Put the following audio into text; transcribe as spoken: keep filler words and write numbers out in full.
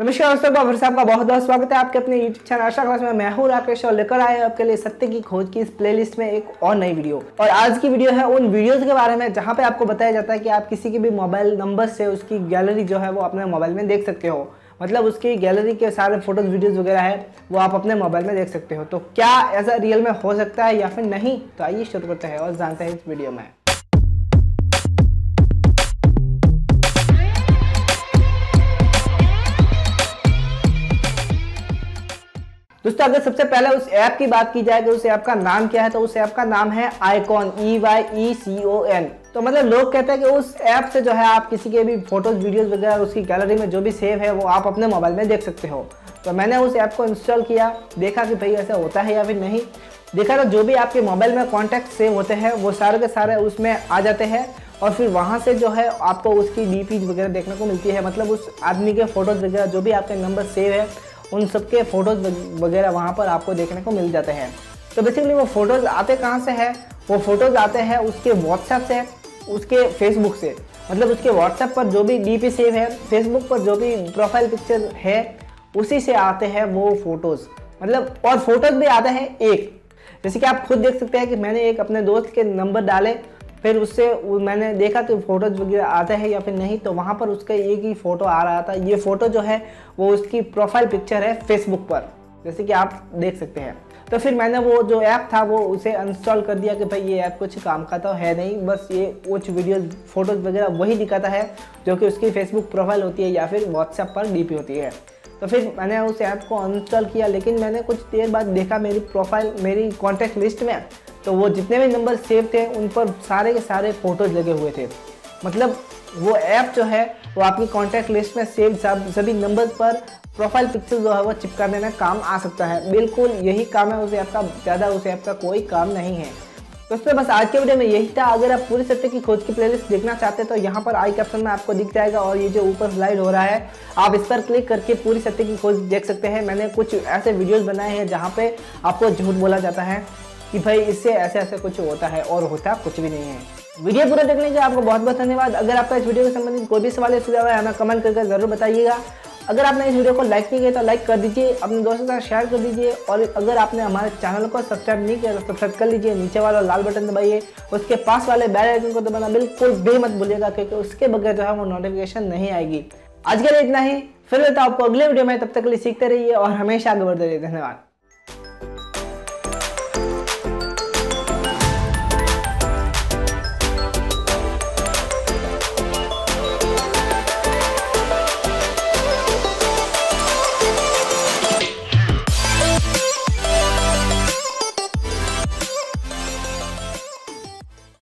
नमस्कार दोस्तों, गौरव साहब का बहुत बहुत स्वागत है आपके अपने यूट्यूब चैनल एक्स्ट्रा क्लास में। मैं हूं राकेश और लेकर आए हैं आपके लिए सत्य की खोज की इस प्लेलिस्ट में एक और नई वीडियो। और आज की वीडियो है उन वीडियोस के बारे में जहां पे आपको बताया जाता है कि आप किसी के भी मोबाइल नंबर से उसकी गैलरी जो है वो अपने मोबाइल में देख सकते हो। मतलब उसकी गैलरी के सारे फोटोज़ वीडियोज़ वगैरह है वो आप अपने मोबाइल में देख सकते हो। तो क्या ऐसा रियल में हो सकता है या फिर नहीं, तो आइए शुरू करते हैं और जानते हैं इस वीडियो में। दोस्तों, अगर सबसे पहले उस ऐप की बात की जाए कि उस ऐप का नाम क्या है, तो उस ऐप का नाम है Eyecon, E Y E C O N. तो मतलब लोग कहते हैं कि उस ऐप से जो है आप किसी के भी फोटोज़ वीडियोज़ वगैरह उसकी गैलरी में जो भी सेव है वो आप अपने मोबाइल में देख सकते हो। तो मैंने उस ऐप को इंस्टॉल किया, देखा कि भाई ऐसा होता है या फिर नहीं। देखा तो जो भी आपके मोबाइल में कॉन्टैक्ट सेव होते हैं वो सारे के सारे उसमें आ जाते हैं और फिर वहाँ से जो है आपको उसकी डी पी वगैरह देखने को मिलती है। मतलब उस आदमी के फ़ोटोज़ वगैरह जो भी आपके नंबर सेव है उन सब के फ़ोटोज़ वगैरह वहाँ पर आपको देखने को मिल जाते हैं। तो बेसिकली वो फ़ोटोज़ आते कहाँ से हैं, वो फ़ोटोज़ आते हैं उसके व्हाट्सएप से, उसके फेसबुक से। मतलब उसके व्हाट्सएप पर जो भी डीपी सेव है, फेसबुक पर जो भी प्रोफाइल पिक्चर है, उसी से आते हैं वो फ़ोटोज़। मतलब और फ़ोटोज़ भी आते हैं एक, जैसे कि आप खुद देख सकते हैं कि मैंने एक अपने दोस्त के नंबर डाले, फिर उससे मैंने देखा तो फ़ोटोज़ वगैरह आते हैं या फिर नहीं, तो वहाँ पर उसका एक ही फ़ोटो आ रहा था। ये फ़ोटो जो है वो उसकी प्रोफाइल पिक्चर है फेसबुक पर, जैसे कि आप देख सकते हैं। तो फिर मैंने वो जो ऐप था वो उसे इंस्टॉल कर दिया कि भाई ये ऐप कुछ काम का तो है नहीं, बस ये कुछ वीडियोज़ फ़ोटोज़ वगैरह वही दिखाता है जो कि उसकी फेसबुक प्रोफाइल होती है या फिर व्हाट्सएप पर डी पी होती है। तो फिर मैंने उस ऐप को इंस्टॉल किया, लेकिन मैंने कुछ देर बाद देखा मेरी प्रोफाइल, मेरी कॉन्टैक्ट लिस्ट में तो वो जितने भी नंबर सेव थे उन पर सारे के सारे फ़ोटोज़ लगे हुए थे। मतलब वो ऐप जो है वो आपकी कॉन्टैक्ट लिस्ट में सेव सभी नंबर्स पर प्रोफाइल पिक्चर जो है वो चिपकाने में काम आ सकता है। बिल्कुल यही काम है उस ऐप का, ज़्यादा उस ऐप का कोई काम नहीं है। दोस्तों, बस आज के वीडियो में यही था। अगर आप पूरी सत्य की खोज की प्लेलिस्ट देखना चाहते हैं तो यहाँ पर आई कैप्शन में आपको दिख जाएगा और ये जो ऊपर स्लाइड हो रहा है आप इस पर क्लिक करके पूरी सत्य की खोज देख सकते हैं। मैंने कुछ ऐसे वीडियोज़ बनाए हैं जहाँ पर आपको झूठ बोला जाता है कि भाई इससे ऐसे ऐसे कुछ होता है और होता कुछ भी नहीं है। वीडियो पूरा देखने के लिए आपको बहुत बहुत धन्यवाद। अगर आपका इस वीडियो के संबंधित कोई भी सवाल या सुझाव है हमें कमेंट करके जरूर बताइएगा। अगर आपने इस वीडियो को लाइक नहीं किया तो लाइक कर दीजिए, अपने दोस्तों के साथ शेयर कर दीजिए और अगर आपने हमारे चैनल को सब्सक्राइब नहीं किया तो सब्सक्राइब कर लीजिए। नीचे वाला लाल बटन दबाइए, उसके पास वाले बेल आइकन को दबाना बिल्कुल भी मत भूलिएगा, क्योंकि उसके बगैर जो है वो नोटिफिकेशन नहीं आएगी। आज के लिए इतना ही, फिर मिलता हूं आपको अगले वीडियो में। तब तक के लिए सीखते रहिए और हमेशा आगे बढ़ते रहिए। धन्यवाद।